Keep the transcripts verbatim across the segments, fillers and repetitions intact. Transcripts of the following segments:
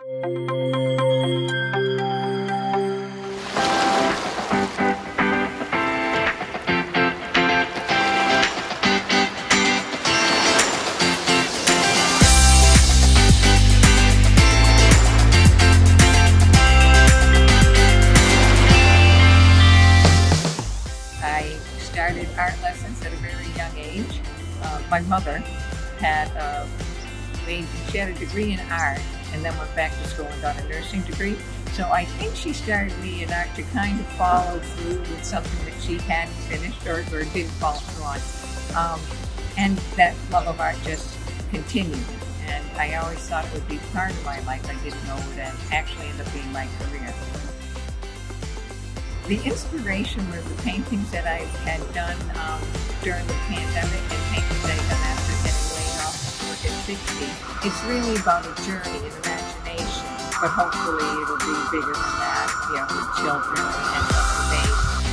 Started art lessons at a very young age. Uh, my mother had uh, made, she had a degree in art and then went back to school and got a nursing degree. So I think she started me in art to kind of follow through with something that she hadn't finished or, or didn't follow through on. Um, and that love of art just continued. And I always thought it would be part of my life. I didn't know it would actually end up being my career. The inspiration were the paintings that I had done um, during the pandemic and paintings that I had done after getting laid off at sixty. It's really about a journey in imagination, but hopefully it'll be bigger than that, you know, with children and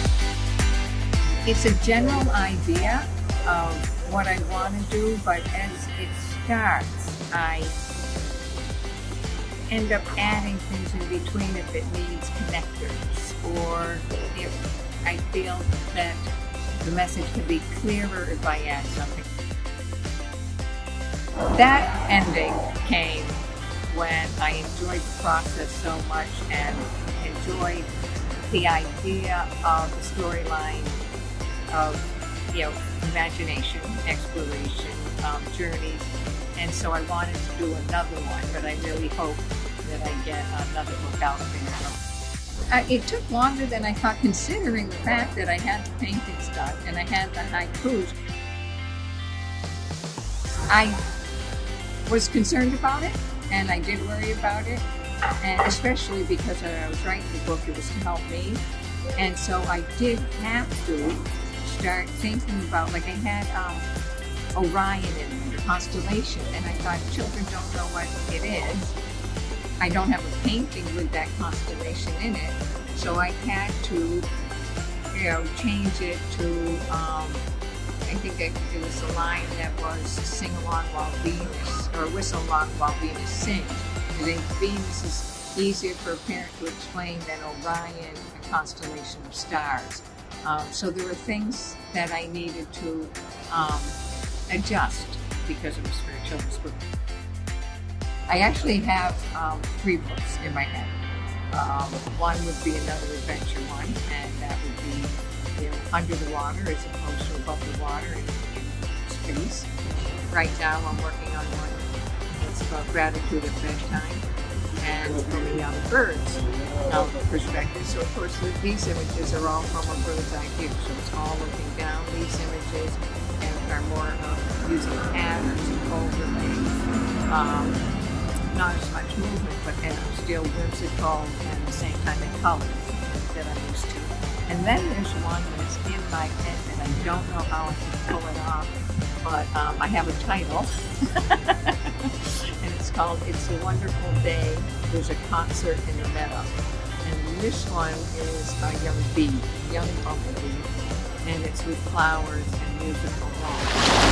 other babies. It's a general idea of what I want to do, but as it starts, I end up adding things in between if it needs connectors, or if I feel that the message can be clearer if I add something. That ending came when I enjoyed the process so much and enjoyed the idea of the storyline of, you know, imagination, exploration, um, journeys. And so I wanted to do another one, but I really hope that I get another book out there. Uh, it took longer than I thought, considering the fact that I had the paintings done and I had the haikus. I was concerned about it, and I did worry about it, and especially because when I was writing the book, it was to help me. And so I did have to start thinking about, like I had um, Orion in there. Constellation, and I thought, children don't know what it is. I don't have a painting with that constellation in it, so I had to, you know, change it to, um, I think it, it was a line that was sing along while Venus, or whistle along while Venus sings. I think Venus is easier for a parent to explain than Orion, a constellation of stars. Um, so there were things that I needed to um, adjust, because it was for a children's book. I actually have um, three books in my head. Um, one would be another adventure one, and that would be, you know, Under the Water as opposed to Above the Water in, in space. Right now I'm working on one that's about gratitude at bedtime, and from a young bird's um, perspective. So of course these images are all from a bird's eye view, so it's all looking down, these images, and are more of using patterns and overlays, um, not as much movement, but and I'm still whimsical and at the same time in colors that I'm used to. And then there's one that's in my head and I don't know how I can pull it off, but um, I have a title. And it's called It's a Wonderful Day, There's a Concert in the Meadow. And this one is a young bee, young bumblebee, and it's with flowers and musical notes.